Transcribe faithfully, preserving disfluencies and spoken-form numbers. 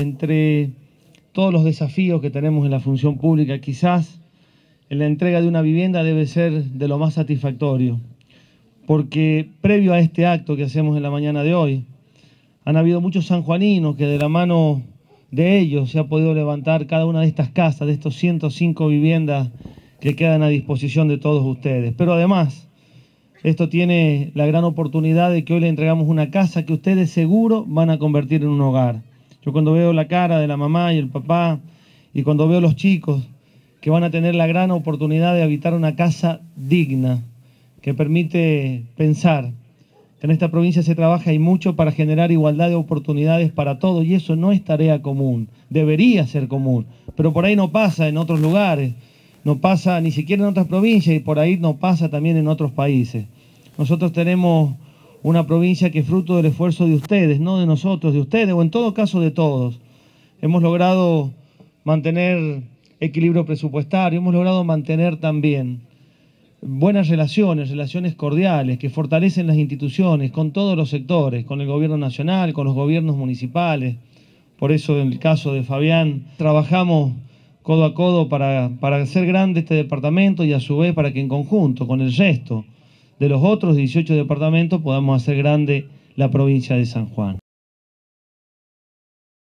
Entre todos los desafíos que tenemos en la función pública, quizás en la entrega de una vivienda debe ser de lo más satisfactorio, porque previo a este acto que hacemos en la mañana de hoy, han habido muchos sanjuaninos que de la mano de ellos se ha podido levantar cada una de estas casas, de estos ciento cinco viviendas que quedan a disposición de todos ustedes. Pero además, esto tiene la gran oportunidad de que hoy le entregamos una casa que ustedes seguro van a convertir en un hogar. Yo cuando veo la cara de la mamá y el papá, y cuando veo los chicos que van a tener la gran oportunidad de habitar una casa digna, que permite pensar que en esta provincia se trabaja y mucho para generar igualdad de oportunidades para todos, y eso no es tarea común, debería ser común, pero por ahí no pasa en otros lugares, no pasa ni siquiera en otras provincias, y por ahí no pasa también en otros países. Nosotros tenemos una provincia que, fruto del esfuerzo de ustedes, no de nosotros, de ustedes, o en todo caso de todos, hemos logrado mantener equilibrio presupuestario, hemos logrado mantener también buenas relaciones, relaciones cordiales, que fortalecen las instituciones con todos los sectores, con el gobierno nacional, con los gobiernos municipales. Por eso, en el caso de Fabián, trabajamos codo a codo para, para hacer grande este departamento, y a su vez para que en conjunto con el resto de los otros dieciocho departamentos podamos hacer grande la provincia de San Juan.